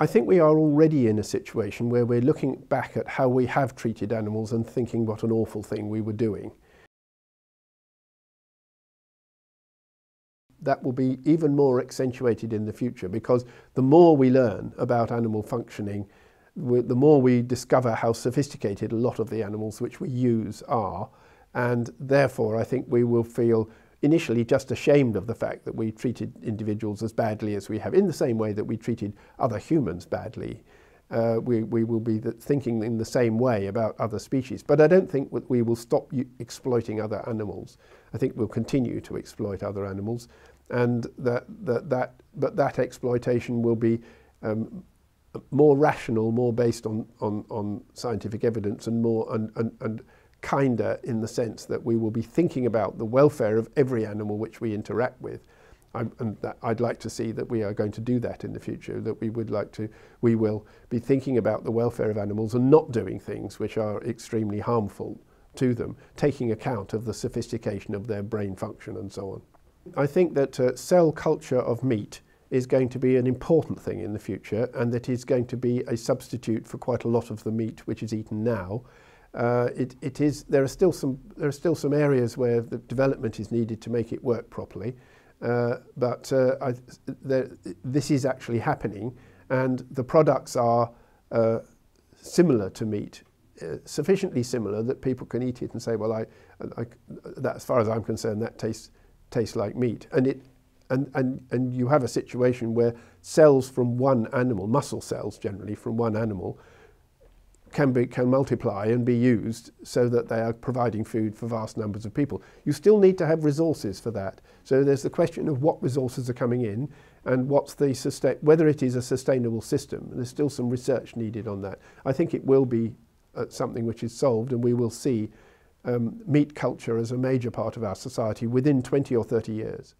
I think we are already in a situation where we're looking back at how we have treated animals and thinking what an awful thing we were doing. That will be even more accentuated in the future, because the more we learn about animal functioning, the more we discover how sophisticated a lot of the animals which we use are, and therefore I think we will feel initially just ashamed of the fact that we treated individuals as badly as we have, in the same way that we treated other humans badly. We will be thinking in the same way about other species, but I don't think that we will stop exploiting other animals. I think we'll continue to exploit other animals, and that exploitation will be more rational, more based on scientific evidence, and more and kinder, in the sense that we will be thinking about the welfare of every animal which we interact with. I'd like to see that we are going to do that in the future, that we will be thinking about the welfare of animals and not doing things which are extremely harmful to them, taking account of the sophistication of their brain function and so on. I think that cell culture of meat is going to be an important thing in the future, and that is going to be a substitute for quite a lot of the meat which is eaten now. There are still some areas where the development is needed to make it work properly, but this is actually happening, and the products are similar to meat, sufficiently similar that people can eat it and say, well, that, as far as I'm concerned, that tastes like meat. And you have a situation where cells from one animal, muscle cells generally from one animal, can multiply and be used so that they are providing food for vast numbers of people. You still need to have resources for that. So there's the question of what resources are coming in and whether it is a sustainable system. There's still some research needed on that. I think it will be something which is solved, and we will see meat culture as a major part of our society within 20 or 30 years.